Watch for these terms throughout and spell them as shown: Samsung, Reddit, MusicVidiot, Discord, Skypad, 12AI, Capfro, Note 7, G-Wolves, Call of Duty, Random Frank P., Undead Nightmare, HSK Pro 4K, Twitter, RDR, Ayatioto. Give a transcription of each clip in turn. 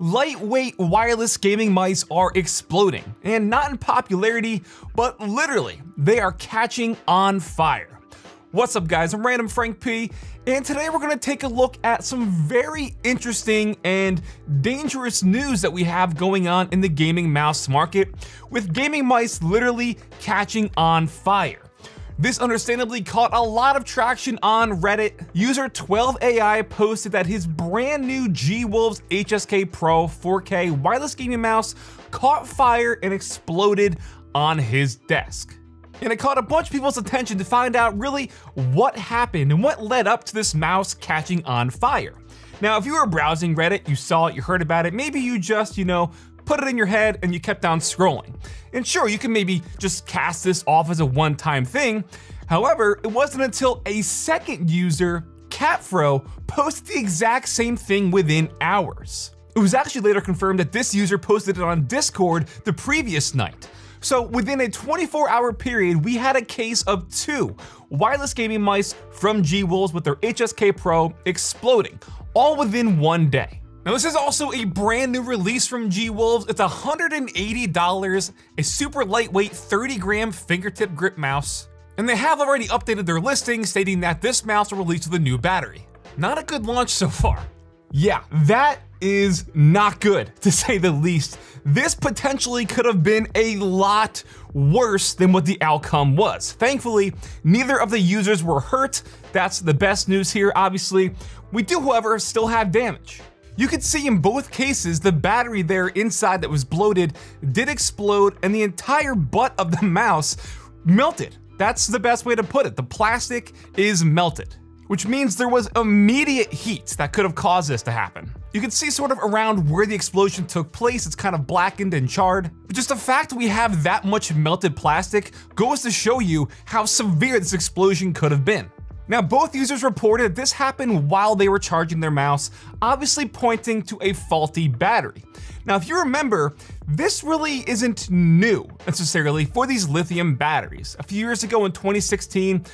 Lightweight wireless gaming mice are exploding, and not in popularity, but literally, they are catching on fire. What's up guys, I'm Random Frank P., and today we're gonna take a look at some very interesting and dangerous news that we have going on in the gaming mouse market, with gaming mice literally catching on fire. This understandably caught a lot of traction on Reddit. User 12AI posted that his brand new G-Wolves HSK Pro 4K wireless gaming mouse caught fire and exploded on his desk. And it caught a bunch of people's attention to find out really what happened and what led up to this mouse catching on fire. Now, if you were browsing Reddit, you saw it, you heard about it, maybe you just, put it in your head and you kept on scrolling. And sure, you can maybe just cast this off as a one-time thing. However, it wasn't until a second user, Capfro, posted the exact same thing within hours. It was actually later confirmed that this user posted it on Discord the previous night. So within a 24-hour period, we had a case of two wireless gaming mice from G-Wolves with their HSK Pro exploding, all within one day. Now this is also a brand new release from G-Wolves. It's $180, a super lightweight 30-gram fingertip grip mouse. And they have already updated their listing stating that this mouse will release with a new battery. Not a good launch so far. Yeah, that is not good to say the least. This potentially could have been a lot worse than what the outcome was. Thankfully, neither of the users were hurt. That's the best news here, obviously. We do, however, still have damage. You could see in both cases, the battery there inside that was bloated did explode and the entire butt of the mouse melted. That's the best way to put it. The plastic is melted, which means there was immediate heat that could have caused this to happen. You can see sort of around where the explosion took place. It's kind of blackened and charred. But just the fact we have that much melted plastic goes to show you how severe this explosion could have been. Now, both users reported this happened while they were charging their mouse, obviously pointing to a faulty battery. Now, if you remember, this really isn't new necessarily for these lithium batteries. A few years ago in 2016,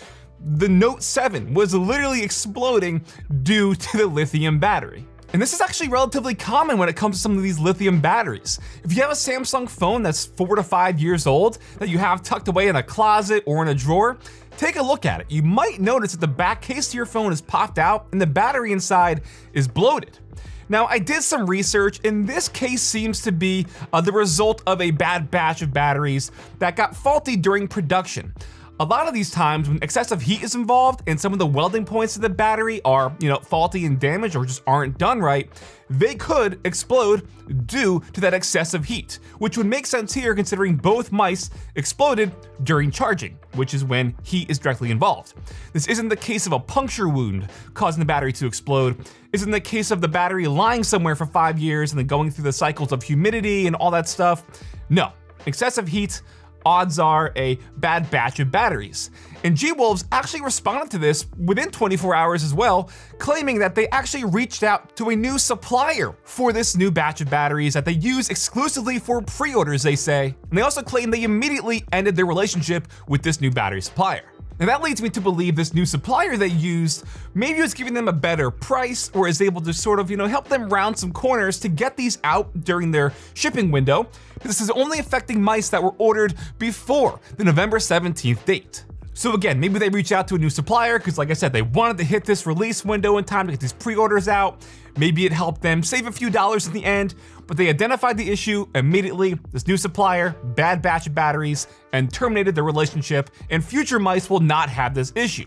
the Note 7 was literally exploding due to the lithium battery. And this is actually relatively common when it comes to some of these lithium batteries. If you have a Samsung phone that's 4 to 5 years old that you have tucked away in a closet or in a drawer, take a look at it. You might notice that the back case to your phone is popped out and the battery inside is bloated. Now, I did some research, and this case seems to be the result of a bad batch of batteries that got faulty during production. A lot of these times when excessive heat is involved and some of the welding points of the battery are, faulty and damaged or just aren't done right, they could explode due to that excessive heat, which would make sense here considering both mice exploded during charging, which is when heat is directly involved. This isn't the case of a puncture wound causing the battery to explode. Isn't the case of the battery lying somewhere for 5 years and then going through the cycles of humidity and all that stuff. No, excessive heat, odds are a bad batch of batteries. And G-Wolves actually responded to this within 24 hours as well, claiming that they actually reached out to a new supplier for this new batch of batteries that they use exclusively for pre-orders, they say. And they also claim they immediately ended their relationship with this new battery supplier. Now that leads me to believe this new supplier they used maybe was giving them a better price or is able to sort of, help them round some corners to get these out during their shipping window. This is only affecting mice that were ordered before the November 17th date. So again, maybe they reached out to a new supplier because like I said, they wanted to hit this release window in time to get these pre-orders out. Maybe it helped them save a few dollars in the end, but they identified the issue immediately, this new supplier, bad batch of batteries, and terminated their relationship, and future mice will not have this issue,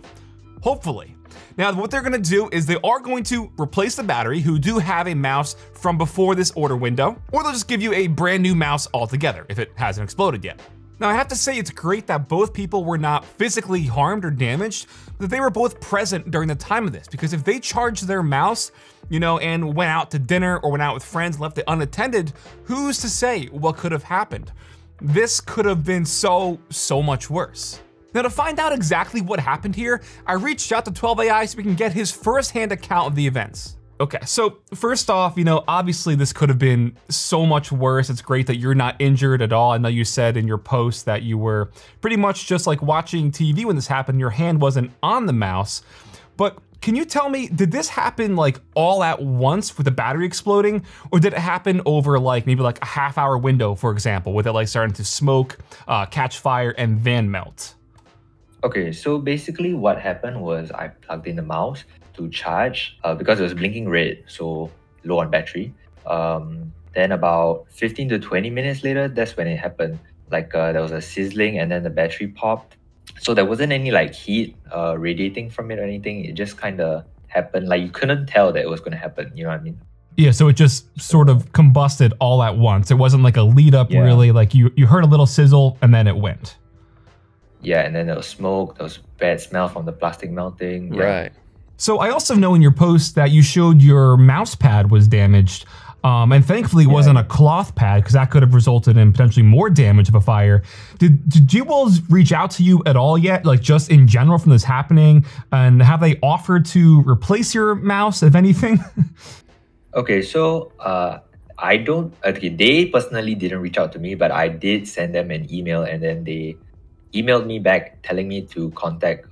hopefully. Now, what they're gonna do is they are going to replace the battery, who do have a mouse from before this order window, or they'll just give you a brand new mouse altogether if it hasn't exploded yet. Now, I have to say it's great that both people were not physically harmed or damaged, but that they were both present during the time of this, because if they charged their mouse, and went out to dinner or went out with friends and left it unattended, who's to say what could have happened? This could have been so much worse. Now, to find out exactly what happened here, I reached out to 12AI so we can get his firsthand account of the events. Okay, so first off, obviously this could have been so much worse. It's great that you're not injured at all. I know you said in your post that you were pretty much just like watching TV when this happened. Your hand wasn't on the mouse, but Can you tell me, did this happen like all at once with the battery exploding, or did it happen over like maybe like a half-hour window, for example, with it like starting to smoke, catch fire, and then melt? Okay, so basically what happened was I plugged in the mouse to charge because it was blinking red, so low on battery. Then about 15 to 20 minutes later, that's when it happened. Like there was a sizzling and then the battery popped. So there wasn't any like heat radiating from it or anything. It just kind of happened. Like you couldn't tell that it was going to happen. You know what I mean? Yeah. So it just sort of combusted all at once. It wasn't like a lead up really. Like you heard a little sizzle and then it went. Yeah. And then there was smoke. There was bad smell from the plastic melting. Yeah. Right. So I also know in your post that you showed your mouse pad was damaged. And thankfully it wasn't a cloth pad, because that could have resulted in potentially more damage of a fire. Did G-Wolves reach out to you at all yet, like just in general from this happening? And have they offered to replace your mouse, if anything? Okay, so they personally didn't reach out to me, but I did send them an email, and then they emailed me back telling me to contact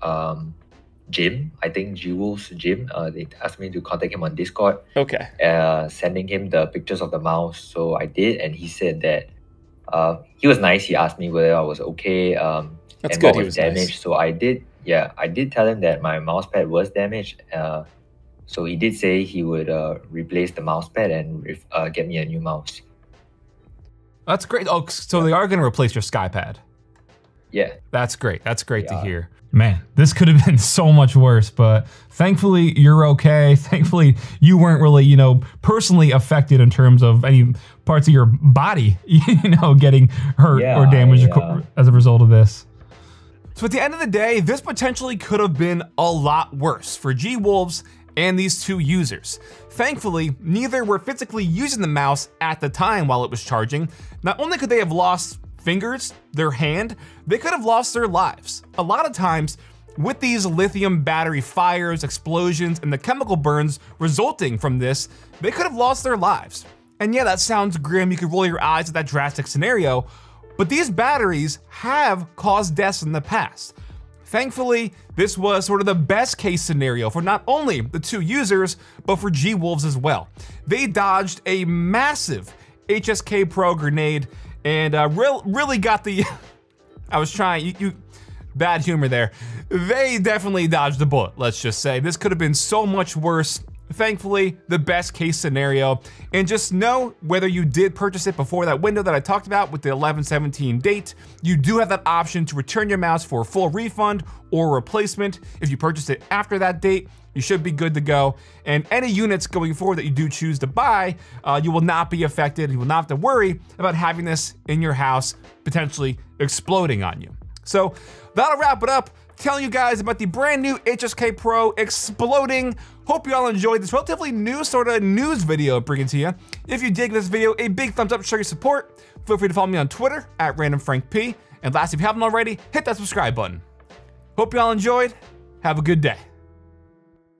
Jim, I think G-Wolves Jim. They asked me to contact him on Discord. Okay. Sending him the pictures of the mouse. So I did, and he said that he was nice. He asked me whether I was okay. That's good. He was damaged. Nice. So I did, yeah, I did tell him that my mouse pad was damaged. So he did say he would replace the mouse pad and get me a new mouse. That's great. Oh, so they are going to replace your Skypad. Yeah. That's great. That's great to hear. Man, this could have been so much worse, but thankfully you're okay. Thankfully you weren't really, you know, personally affected in terms of any parts of your body, you know, getting hurt or damaged as a result of this. So at the end of the day, this potentially could have been a lot worse for G-Wolves and these two users. Thankfully, neither were physically using the mouse at the time while it was charging. Not only could they have lost fingers, their hand, they could have lost their lives. A lot of times with these lithium battery fires, explosions, and the chemical burns resulting from this, they could have lost their lives. And yeah, that sounds grim. You could roll your eyes at that drastic scenario, but these batteries have caused deaths in the past. Thankfully, this was sort of the best case scenario for not only the two users, but for G-Wolves as well. They dodged a massive HSK Pro grenade and really got the, I was trying, bad humor there. They definitely dodged the bullet, let's just say. This could have been so much worse. Thankfully, the best case scenario. And just know, whether you did purchase it before that window that I talked about with the 11/17 date, you do have that option to return your mouse for a full refund or replacement. If you purchased it after that date, you should be good to go. And any units going forward that you do choose to buy, you will not be affected. You will not have to worry about having this in your house potentially exploding on you. So that'll wrap it up. Telling you guys about the brand new HSK Pro exploding. Hope you all enjoyed this relatively new sort of news video I'm bringing to you. If you dig this video, a big thumbs up to show your support. Feel free to follow me on Twitter at Random Frank P. And lastly, if you haven't already, hit that subscribe button. Hope you all enjoyed. Have a good day.